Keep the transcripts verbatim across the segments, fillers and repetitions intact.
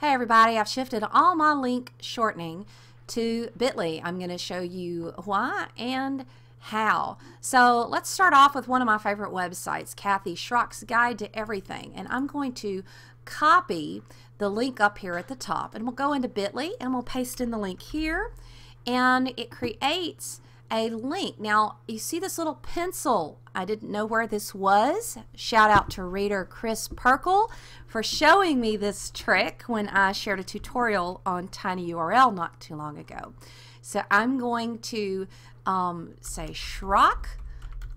Hey everybody, I've shifted all my link shortening to Bitly. I'm going to show you why and how. So let's start off with one of my favorite websites, Kathy Schrock's Guide to Everything. And I'm going to copy the link up here at the top. And we'll go into Bitly and we'll paste in the link here. And it creates a link. Now you see this little pencil. I didn't know where this was. Shout out to reader Chris Perkle for showing me this trick when I shared a tutorial on Tiny U R L not too long ago. So I'm going to um, say Schrock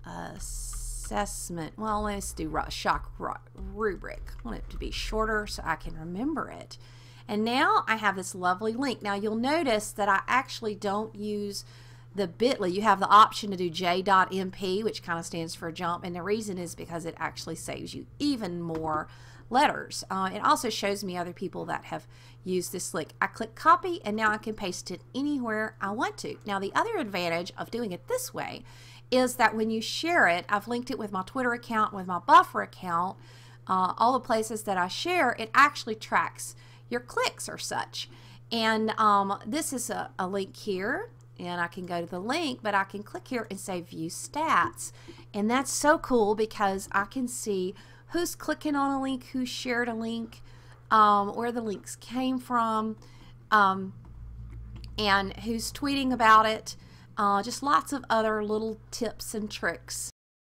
assessment. Well, let's do Schrock rubric. I want it to be shorter so I can remember it. And now I have this lovely link. Now you'll notice that I actually don't use the Bitly. You have the option to do j dot m p, which kind of stands for jump, and the reason is because it actually saves you even more letters. Uh, it also shows me other people that have used this link. I click copy and now I can paste it anywhere I want to. Now the other advantage of doing it this way is that when you share it, I've linked it with my Twitter account, with my Buffer account, uh, all the places that I share, it actually tracks your clicks or such. And um, this is a, a link here. And I can go to the link, but I can click here and say view stats. And that's so cool because I can see who's clicking on a link, who shared a link, um, where the links came from, um, and who's tweeting about it. Uh, just lots of other little tips and tricks